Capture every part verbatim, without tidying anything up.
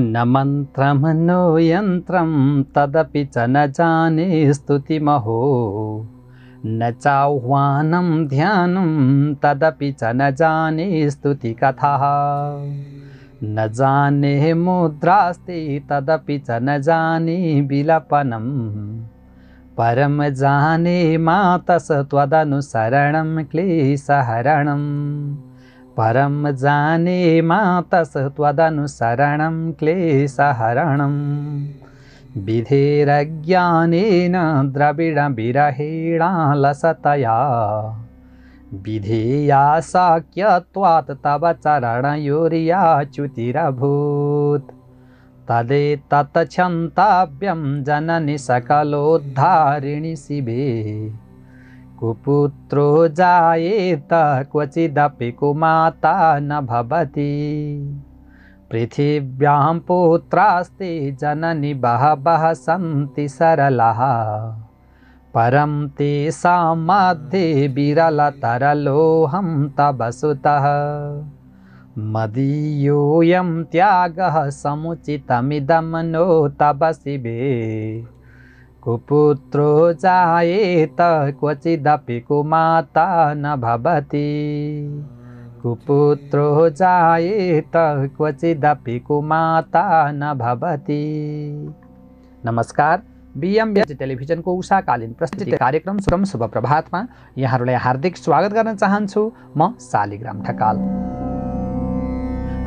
न मंत्रम नो यंत्रम तदपि च न जाने स्तुतिमहो न चाह्वानम ध्यानम तदपि च न जाने स्तुति कथा न जाने मुद्रास्ति तदपि च न जाने विलपनम परम जाने मातस त्वदनुसरणं क्लेशहरणं परम जाने मातस त्वदनुसरणं क्लेशहरणं विधेरज्ञानेन द्रविडविरहेणालसतया विधेया साख्यत्वात् तव चरणयोर्याच्युतिरभूत् तदे तत्क्षन्ताभ्यं जननि सकलोद्धारिणि शिवे कुपुत्रो जायेत क्वचिदपि कुमाता न भवति पृथिव्यां पुत्रास्ति जननि बहवः सन्ति सरलाः परं तेषां मध्ये विरलतरलोऽहं तव सुतः मदीयोऽयं त्यागः समुचितमिदं नो तव शिवे कुपुत्रो जायेत क्वचिदपि कुमाता न भवति कुपुत्रो जायेत क्वचिदपि कुमाता न भवति। नमस्कार, बीएम टेलिभिजन को उषाकालीन प्रस्तुति कार्यक्रम शुभम शुभ प्रभात में यहाँहरुलाई हार्दिक स्वागत गर्न चाहन्छु। म शालिग्राम ढकाल।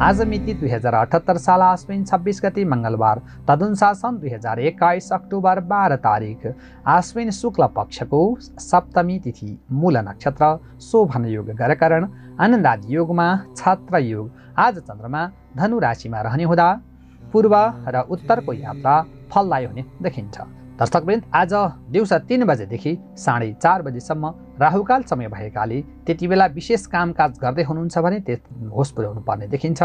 आज मिति दुई हजार अठहत्तर साल आश्विन छब्बीस गति मंगलवार, तदनुसार सन् दुई हजार एक्काईस अक्टूबर बाह्र तारीख, आश्विन शुक्ल पक्ष को सप्तमी तिथि, मूल नक्षत्र, शोभन योग गरकरण, आनन्दादि योग में छात्र योग। आज चंद्रमा धनु राशि में रहने हुँदा पूर्व र उत्तर को यात्रा फलदायी होने देखिन्छ। दर्शकवृन्द, आज दिउँसो तीन बजेदेखि साढ़े चार बजेसम्म राहुकाल समय भएकाले त्यति बेला विशेष कामकाज गर्दै हुनुहुन्छ भने त्यस होस पुर्याउनु पर्ने देखिन्छ।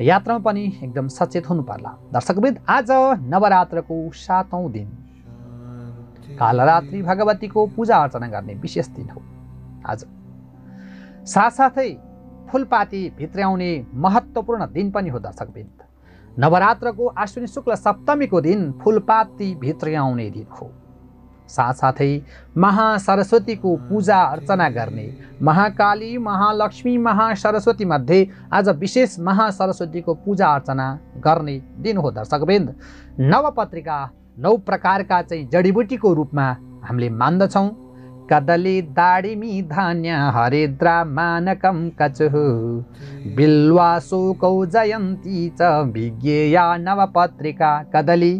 यात्रामा पनि एकदम सचेत हुनुपर्ला। दर्शकवृन्द, आज नवरात्रको सातौं दिन कालरात्रि भगवतीको पूजा अर्चना गर्ने विशेष दिन हो। आज साथसाथै फूलपाती भित्र्याउने महत्त्वपूर्ण दिन पनि हो। दर्शकवृन्द, नवरात्रको आश्विन शुक्ल सप्तमीको दिन फूलपाती भित्र्याउने दिन हो। साथसाथै महासरस्वती को पूजा अर्चना गर्ने, महाकाली महालक्ष्मी महासरस्वती मध्ये आज विशेष महासरस्वती को पूजा अर्चना गर्ने दिन हो। दर्शकवृन्द, नवपत्रिका नौ प्रकार का चाहिँ जड़ीबुटी को रूप में हामीले मान्दछौं। कदली दाडिमी धान्य हरिद्रा मानकम कचु बिल्वा शोकौ जयन्ती च विज्ञेया नवपत्रिका। कदली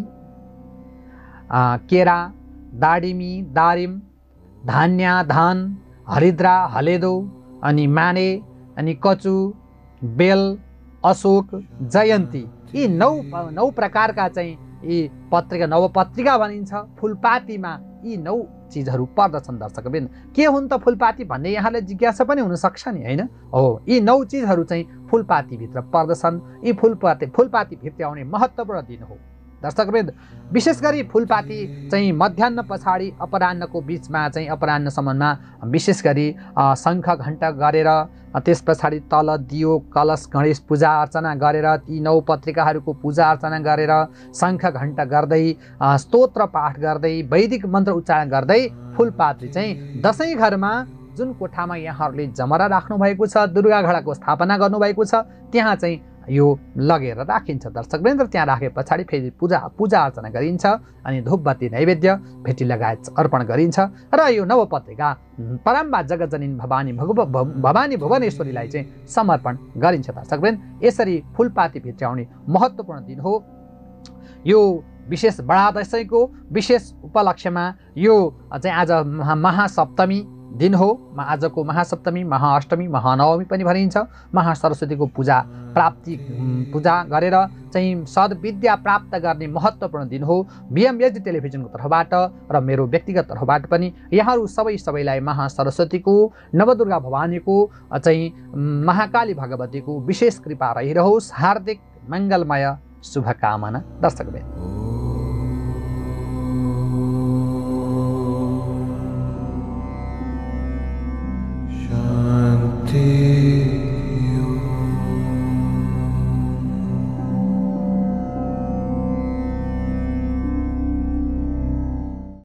केरा, दाडिमी दारिम, धान्य धान, हरिद्रा हलेदो, अनि माने, अनि कचु, बेल, अशोक, जयन्ती, यी नौ नौ प्रकार का चाहिँ यी पत्रिका नवपत्रिका भनिन्छ। फूलपातीमा यी नौ चीजहरू पर्दछन्। दर्शकवृन्द, के हुन् त फूलपाती भन्ने यहाँले जिज्ञासा पनि हुन सक्छ नि, हैन? हो, यी नौ चीजहरू चाहिँ फूलपाती भित्र पर्दछन्। यी फूलपाती फूलपाती भित्र आउने महत्त्वपूर्ण दिन हो। दर्शकवृन्द, विशेष गरी फूलपाती चाहिँ मध्याह्न पछाडि अपराह्नको बीचमा चाहिँ अपराह्न सम्ममा विशेष गरी शङ्ख घण्ट गरेर त्यस पछाडि तल दियो कलश गणेश पूजा अर्चना गरेर ती नौ पत्रिकाहरूको पूजा अर्चना गरेर शङ्ख घण्ट गर्दै स्तोत्र पाठ गर्दै वैदिक मन्त्र उच्चारण गर्दै फूलपाती चाहिँ दशै घरमा जुन कोठामा यहाँहरूले जमरा राख्नु भएको छ, दुर्गा घडाको स्थापना गर्नु भएको छ, त्यहाँ चाहिँ यो लगेर राखिन्छ। दर्शकवृन्द, त्यहाँ राखे पछाडि फेरि पूजा पूजा अर्चना गरिन्छ अनि धूपबत्ती नैवेद्य भेटी लगायत अर्पण गरिन्छ र यो नवपत्रिका परम्बा जगजननी भवानी भगव भवानी भुवनेश्वरीलाई चाहिँ समर्पण गरिन्छ। दर्शकवृन्द, यसरी फूलपाती भित्राउने महत्त्वपूर्ण दिन हो। यो विशेष बडा दशैको विशेष उपलक्ष्यमा यो चाहिँ आज महासप्तमी दिन हो। आज को महासप्तमी, महाअष्टमी, महानवमी पनि भनिन्छ। महासरस्वती को पूजा प्राप्ति पूजा गरेर चाहिँ सद्विद्या प्राप्त गर्ने महत्त्वपूर्ण दिन हो। बीएम एचडी टेलिभिजन को तर्फबाट र मेरो व्यक्तिगत तर्फबाट पनि यहाँहरू सबै सबैलाई महासरस्वती को, नवदुर्गा भवानी को, चाहिँ महाकाली भगवती को विशेष कृपा रहिरहोस्। हार्दिक मंगलमय शुभकामना। दर्शकवृन्द,